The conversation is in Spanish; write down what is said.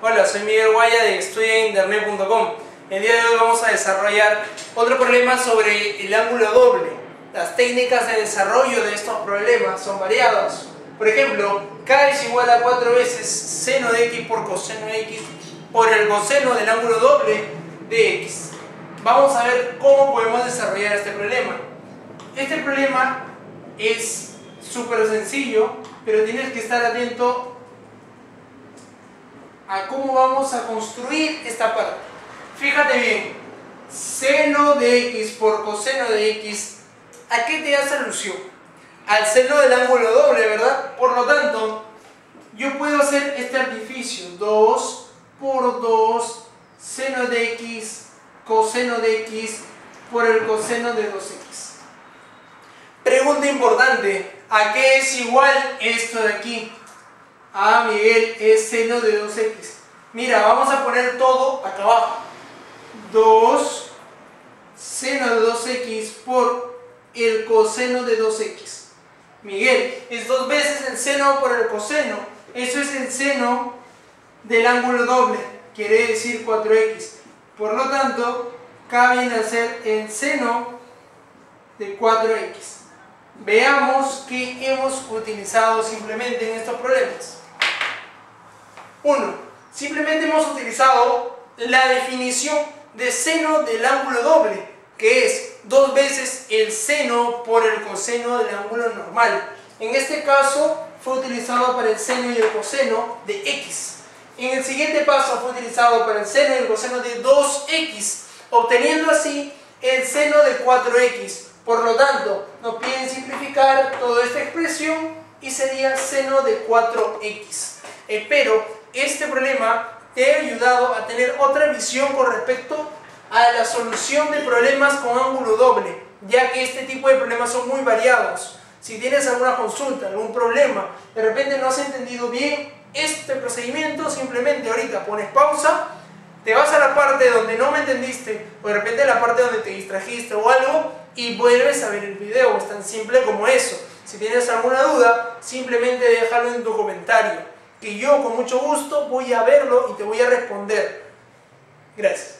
Hola, soy Miguel Guaya de estudiainternet.com. El día de hoy vamos a desarrollar otro problema sobre el ángulo doble. Las técnicas de desarrollo de estos problemas son variadas. Por ejemplo, k es igual a 4 veces seno de x por coseno de x por el coseno del ángulo doble de x. Vamos a ver cómo podemos desarrollar este problema. Este problema es súper sencillo, pero tienes que estar atento a cómo vamos a construir esta parte. Fíjate bien, seno de x por coseno de x, ¿a qué te hace alusión? Al seno del ángulo doble, ¿verdad? Por lo tanto, yo puedo hacer este artificio, 2 por 2, seno de x, coseno de x, por el coseno de 2x. Pregunta importante, ¿a qué es igual esto de aquí? Ah, Miguel, es seno de 2x. Mira, vamos a poner todo acá abajo. 2 seno de 2x por el coseno de 2x. Miguel, es dos veces el seno por el coseno. Eso es el seno del ángulo doble, quiere decir 4x. Por lo tanto, acá viene a ser el seno de 4x. Veamos qué hemos utilizado simplemente en estos problemas. 1. Simplemente hemos utilizado la definición de seno del ángulo doble, que es dos veces el seno por el coseno del ángulo normal. En este caso fue utilizado para el seno y el coseno de x. En el siguiente paso fue utilizado para el seno y el coseno de 2x, obteniendo así el seno de 4x. Por lo tanto, nos piden simplificar toda esta expresión y sería seno de 4x. Espero este problema te ha ayudado a tener otra visión con respecto a la solución de problemas con ángulo doble, ya que este tipo de problemas son muy variados. Si tienes alguna consulta, algún problema, de repente no has entendido bien este procedimiento, simplemente ahorita pones pausa, te vas a la parte donde no me entendiste, o de repente a la parte donde te distrajiste o algo, y vuelves a ver el video. Es tan simple como eso. Si tienes alguna duda, simplemente déjalo en tu comentario, que yo con mucho gusto voy a verlo y te voy a responder. Gracias.